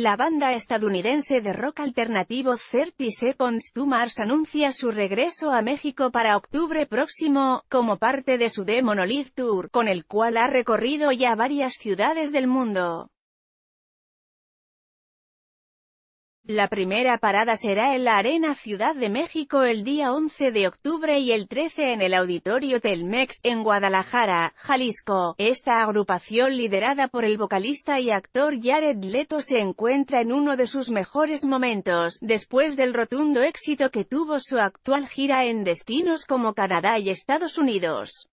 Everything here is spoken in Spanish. La banda estadounidense de rock alternativo 30 Seconds to Mars anuncia su regreso a México para octubre próximo, como parte de su The Monolith Tour, con el cual ha recorrido ya varias ciudades del mundo. La primera parada será en la Arena Ciudad de México el día 11 de octubre y el 13 en el Auditorio Telmex, en Guadalajara, Jalisco. Esta agrupación, liderada por el vocalista y actor Jared Leto, se encuentra en uno de sus mejores momentos, después del rotundo éxito que tuvo su actual gira en destinos como Canadá y Estados Unidos.